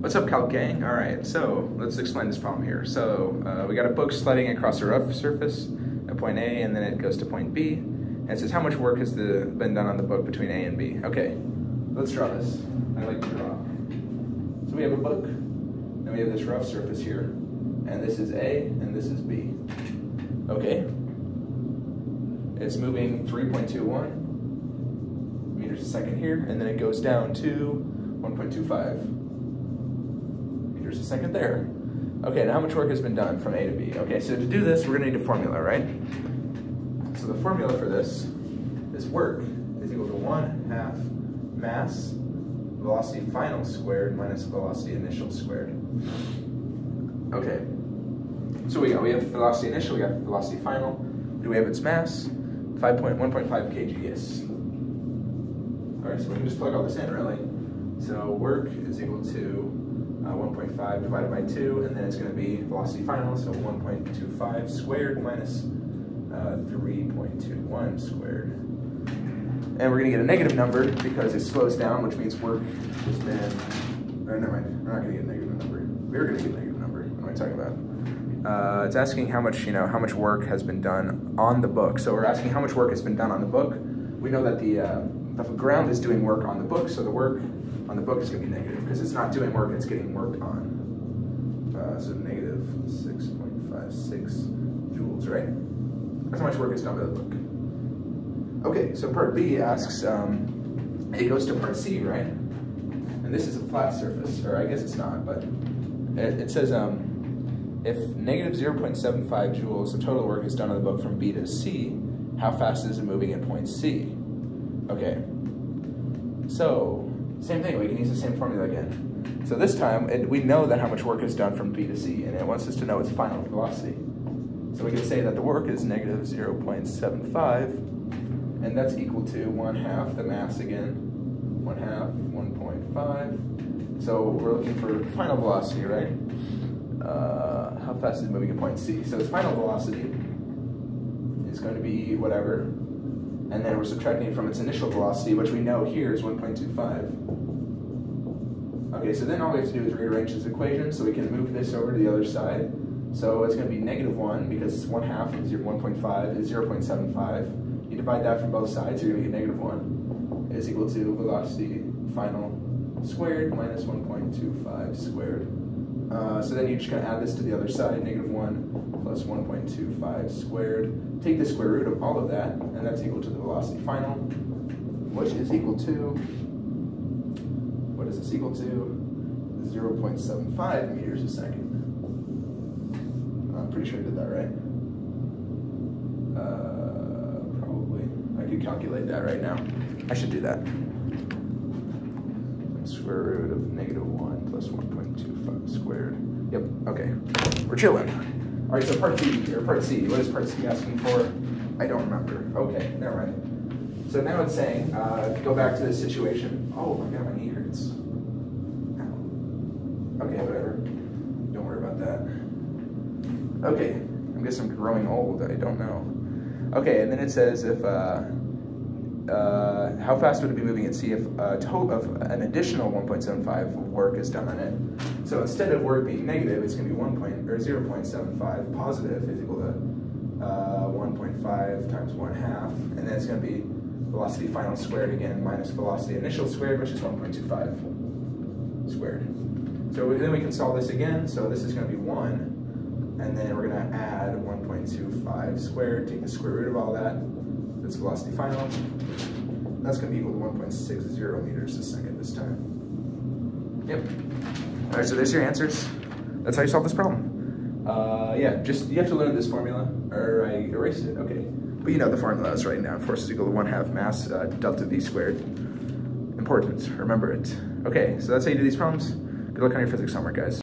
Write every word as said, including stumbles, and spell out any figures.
What's up, Calc Gang? All right, so let's explain this problem here. So uh, we got a book sliding across a rough surface at point A, and then it goes to point B. And it says, how much work has the, been done on the book between A and B? Okay, let's draw this. I like to draw. So we have a book, and we have this rough surface here, and this is A, and this is B. Okay. It's moving three point two one meters a second here, and then it goes down to one point two five meters a second there. Okay, now how much work has been done from A to B? Okay, so to do this, we're gonna need a formula, right? So the formula for this is work is equal to one half mass, velocity final squared minus velocity initial squared. Okay, so we got, we have velocity initial, we got velocity final. Do we have its mass? one point five kilograms, yes. All right, so we can just plug all this in, really. So work is equal to uh, one point five divided by two, and then it's gonna be velocity final, so one point two five squared minus uh, three point two one squared. And we're gonna get a negative number because it slows down, which means work has been, oh, never mind, we're not gonna get a negative number. We were gonna get a negative number, what am I talking about? Uh, it's asking how much, you know, how much work has been done on the book. So we're asking how much work has been done on the book. We know that the, uh, the ground is doing work on the book, so the work on the book is going to be negative because it's not doing work, it's getting worked on. Uh, so negative six point five six joules, right? That's how much work is done by the book. Okay, so part B asks, um, it goes to part C, right? And this is a flat surface, or I guess it's not, but it, it says, um, if negative zero point seven five joules of total work is done on the book from B to C, how fast is it moving at point C? Okay. So, same thing, we can use the same formula again. So this time, it, we know that how much work is done from B to C, and it wants us to know its final velocity. So we can say that the work is negative zero point seven five, and that's equal to one half the mass again, one half, one point five. So we're looking for final velocity, right? Uh, how fast is it moving at point C? So its final velocity is going to be whatever, and then we're subtracting it from its initial velocity, which we know here is one point two five. Okay, so then all we have to do is rearrange this equation, so we can move this over to the other side. So it's going to be negative one, because one half of one point five is zero point seven five. You divide that from both sides, you're going to get negative one is equal to velocity final squared minus one point two five squared. Uh, so then you're just going to add this to the other side, negative one plus one point two five squared. Take the square root of all of that, and that's equal to the velocity final, which is equal to, what is this equal to? zero point seven five meters a second. I'm pretty sure I did that right. Uh, probably. I could calculate that right now. I should do that. Square root of negative one plus one point two five squared. Yep, okay, we're chilling. All right, so part B, or part C, what is part C asking for? I don't remember. Okay, never mind. So now it's saying, uh, go back to this situation. Oh my God, my knee hurts. Ow. Okay, whatever. Don't worry about that. Okay, I guess I'm growing old, I don't know. Okay, and then it says if, uh, Uh, how fast would it be moving at C if a total of an additional one point seven five work is done on it? So instead of work being negative, it's going to be one point, or zero point seven five positive is equal to uh, one point five times one half, and then it's going to be velocity final squared again minus velocity initial squared, which is one point two five squared. So we, then we can solve this again. So this is going to be one, and then we're going to add one point two five squared, take the square root of all that. That's velocity final. That's going to be equal to one point six zero meters a second this time. Yep. All right, so there's your answers. That's how you solve this problem. Uh, yeah, just you have to learn this formula, or I erased it. Okay. But you know the formula is right now. Force is equal to one half mass uh, delta v squared. Important. Remember it. Okay, so that's how you do these problems. Good luck on your physics homework, guys.